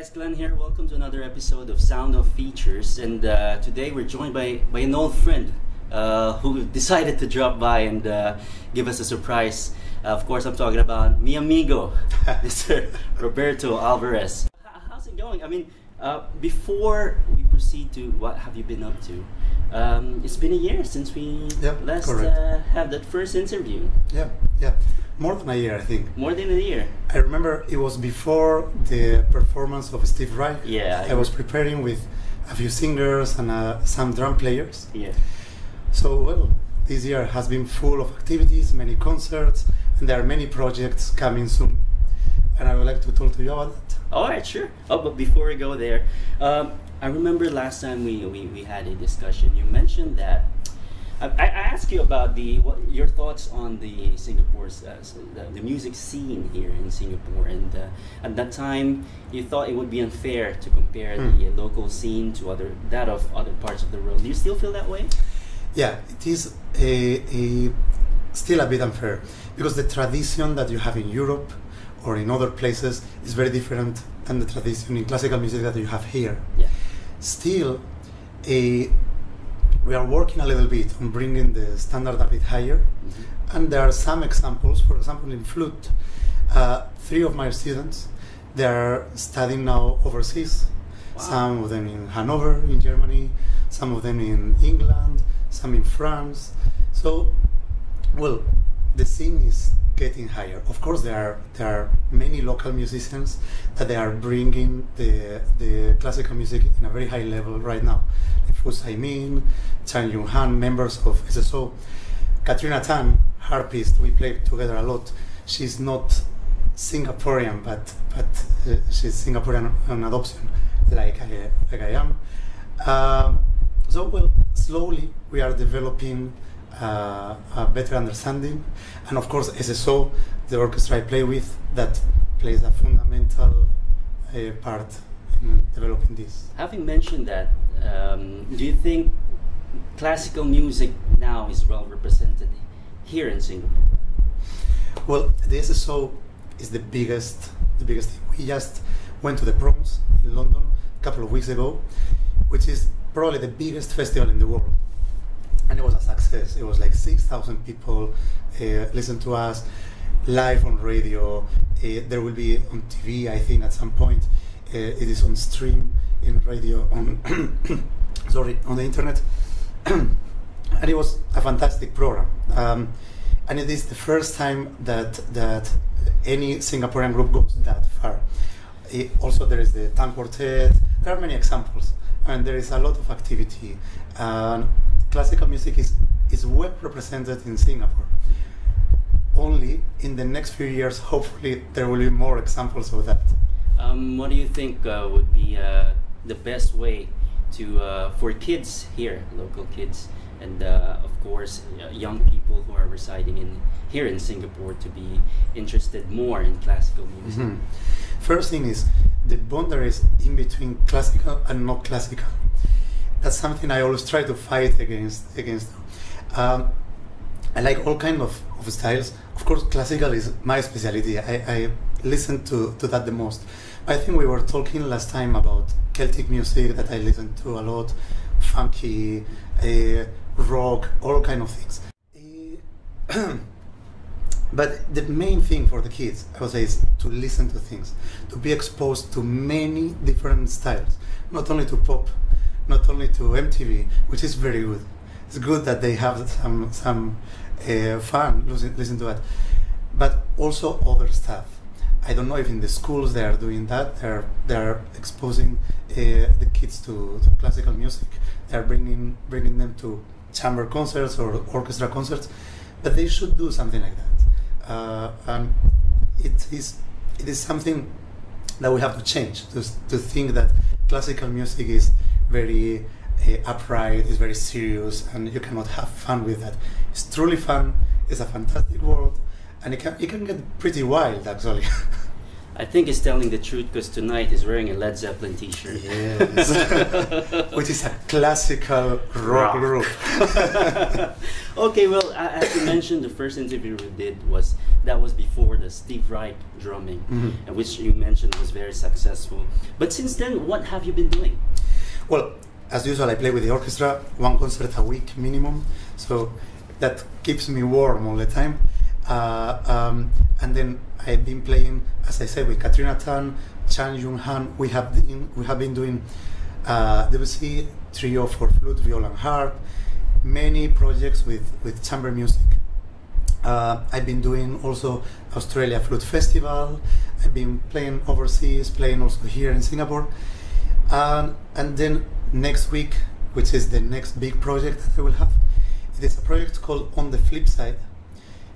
guys, Glenn here. Welcome to another episode of Sound of Features, and today we're joined by an old friend who decided to drop by and give us a surprise. Of course, I'm talking about mi amigo, Mr. Roberto Alvarez. How's it going? I mean, before we proceed to what have you been up to, it's been a year since we last had that first interview. Yeah. More than a year, I think. More than a year. I remember it was before the performance of Steve Reich. Yeah. I was preparing with a few singers and some drum players. Yeah. So, well, this year has been full of activities, many concerts, and there are many projects coming soon. And I would like to talk to you about that. All right, sure. Oh, but before we go there, I remember last time we had a discussion, you mentioned that I asked you about your thoughts on the Singapore's the music scene here in Singapore, and at that time you thought it would be unfair to compare the local scene to other parts of the world. Do you still feel that way? Yeah, it is still a bit unfair because the tradition that you have in Europe or in other places is very different than the tradition in classical music that you have here. Yeah. Still, we are working a little bit on bringing the standard a bit higher, and there are some examples. For example, in flute, three of my students, they are studying now overseas. Wow. Some of them in Hanover, in Germany, some of them in England, some in France. So, well, the scene is getting higher. Of course, there are many local musicians that they are bringing the classical music in a very high level right now. Fu Saimin, Chan Jung Han, members of SSO. Katrina Tan, harpist, we played together a lot. She's not Singaporean, but she's Singaporean on adoption, like I am. So, well, slowly we are developing a better understanding, and of course SSO, the orchestra I play with, that plays a fundamental part in developing this. Having mentioned that, do you think classical music now is well represented here in Singapore? Well, the SSO is the biggest thing. We just went to the Proms in London a couple of weeks ago, which is probably the biggest festival in the world, and it was a success. It was like 6,000 people listened to us live on radio. There will be on TV, I think, at some point. It is on stream, in radio, on the internet, and it was a fantastic program. And it is the first time that any Singaporean group goes that far. Also, there is the Tang Quartet. There are many examples, and there is a lot of activity. Classical music is well represented in Singapore. Only in the next few years, hopefully, there will be more examples of that. What do you think would be the best way to for kids here, local kids, and of course young people who are residing here in Singapore, to be interested more in classical music? First thing is the boundaries in between classical and not classical. That's something I always try to fight against. I like all kinds of styles. Of course, classical is my specialty. I listen to that the most. I think we were talking last time about Celtic music that I listen to a lot, funky, rock, all kind of things. But the main thing for the kids, I would say, is to listen to things, to be exposed to many different styles, not only to pop, not only to MTV, which is very good. It's good that they have some fun listening to that, but also other stuff. I don't know if in the schools they are doing that. They are exposing the kids to classical music. They are bringing them to chamber concerts or orchestra concerts, but they should do something like that. And it is something that we have to change, to think that classical music is very upright, is very serious, and you cannot have fun with that. It's truly fun. It's a fantastic world. And it can get pretty wild, actually. I think he's telling the truth because tonight he's wearing a Led Zeppelin t-shirt. Yes. Which is a classical rock group. Okay, well, as you mentioned, the first interview we did was, that was before the Steve Reich drumming, mm-hmm. which you mentioned was very successful. But since then, what have you been doing? Well, as usual, I play with the orchestra, one concert a week minimum. So that keeps me warm all the time. And then I've been playing, as I said, with Katrina Tan, Chan Jung Han. We have been doing BBC trio for flute, viola, and harp. Many projects with chamber music. I've been doing also Australia Flute Festival. I've been playing overseas, playing also here in Singapore. And then next week, which is the next big project that I will have, it is a project called On the Flip Side.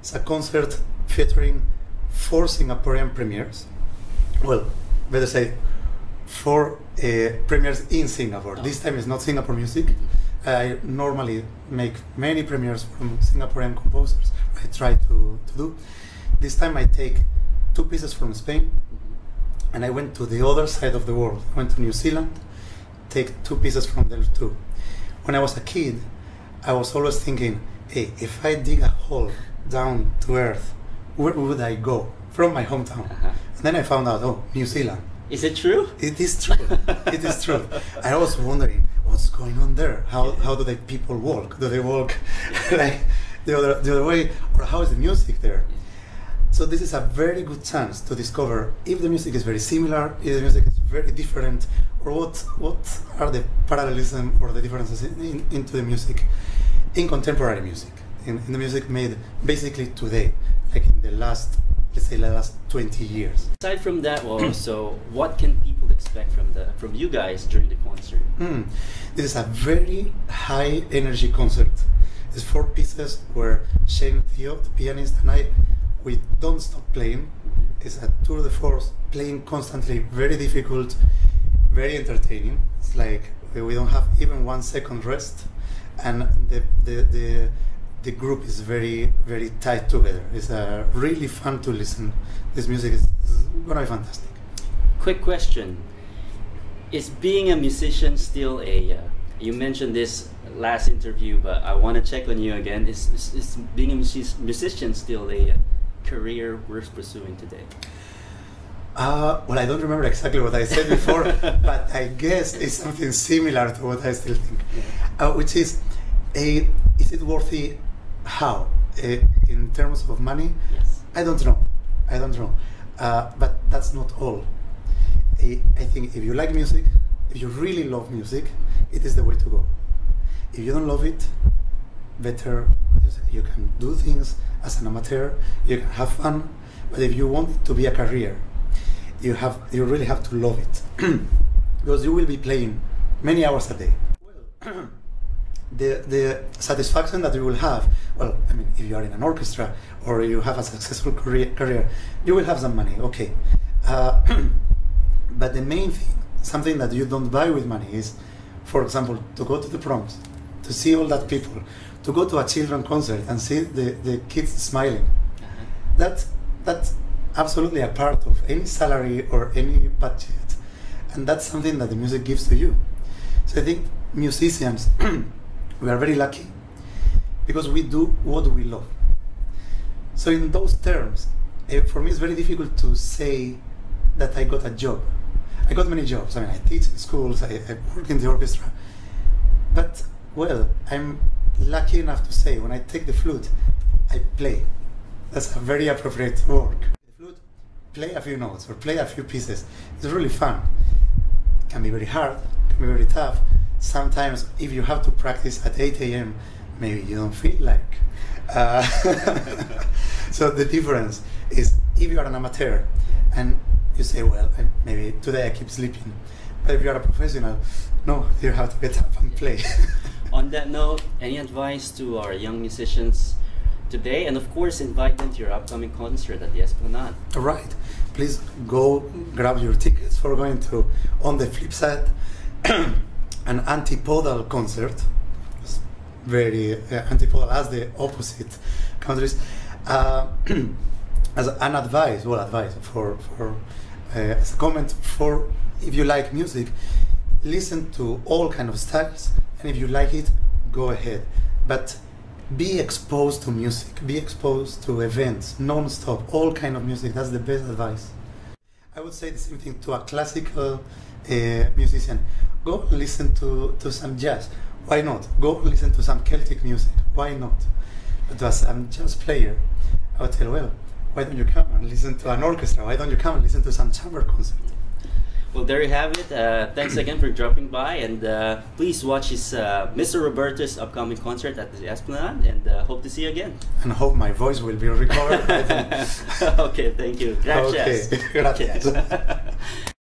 It's a concert featuring 4 Singaporean premieres. Well, better say 4 premieres in Singapore. Oh. This time it's not Singapore music. I normally make many premieres from Singaporean composers. I try to do. This time I take 2 pieces from Spain, and I went to the other side of the world. I went to New Zealand, take 2 pieces from there too. When I was a kid, I was always thinking, hey, if I dig a hole down to earth, where would I go from my hometown? Uh-huh. And then I found out, oh, New Zealand. Is it true? It is true. It is true. I was wondering what's going on there. How do the people walk? Do they walk like the other way, or how is the music there? So this is a very good chance to discover if the music is very similar, if the music is very different, or what are the parallelism or the differences into the music in contemporary music. In the music made basically today, like in the last, let's say, the last 20 years. Aside from that, also, what can people expect from you guys during the concert? This is a very high energy concert. It's 4 pieces where Shane Fiott, the pianist, and I, we don't stop playing. It's a tour de force, playing constantly, very difficult, very entertaining. It's like we don't have even 1 second rest, and the group is very, very tight together. It's really fun to listen. This music is going to be fantastic. Quick question. Is being a musician still a... you mentioned this last interview, but I want to check on you again. Is being a musician still a career worth pursuing today? Well, I don't remember exactly what I said before, but I guess it's something similar to what I still think, which is, is it worthy? How? In terms of money? Yes. I don't know. But that's not all. I think if you like music, if you really love music, it is the way to go. If you don't love it, better you can do things as an amateur, you can have fun, but if you want it to be a career, you really have to love it. Because you will be playing many hours a day. Well, the satisfaction that you will have, well, I mean, if you are in an orchestra or you have a successful career, you will have some money, okay. But the main thing, something that you don't buy with money is, for example, to go to the Proms, to see all that people, to go to a children's concert and see the kids smiling. Uh-huh. That's absolutely a part of any salary or any budget. And that's something that the music gives to you. So I think musicians, we are very lucky because we do what we love. So in those terms, for me it's very difficult to say that I got a job. I got many jobs. I mean, I teach in schools, I work in the orchestra. But, well, I'm lucky enough to say when I take the flute, I play. That's a very appropriate work. The flute, play a few notes or play a few pieces. It's really fun. It can be very hard, it can be very tough. Sometimes if you have to practice at 8 a.m., maybe you don't feel like. So the difference is if you are an amateur and you say, well, maybe today I keep sleeping. But if you are a professional, no, you have to get up and play. On that note, any advice to our young musicians today? And of course, invite them to your upcoming concert at the Esplanade. All right. Please go grab your tickets for going to On the Flip Side, an antipodal concert. It's very antipodal as the opposite countries. As an advice, well, advice for as a comment for if you like music, listen to all kind of styles, and if you like it, go ahead. But be exposed to music, be exposed to events, non-stop, all kind of music. That's the best advice. I would say the same thing to a classical musician. Go listen to some jazz. Why not? Go listen to some Celtic music. Why not? But as a jazz player, I would tell, well, why don't you come and listen to an orchestra? Why don't you come and listen to some chamber concert? Well, there you have it. Thanks again for dropping by, and please watch his Mr. Roberto's upcoming concert at the Esplanade, and hope to see you again. And hope my voice will be recovered. Okay, thank you. Gracias. Okay. Gracias.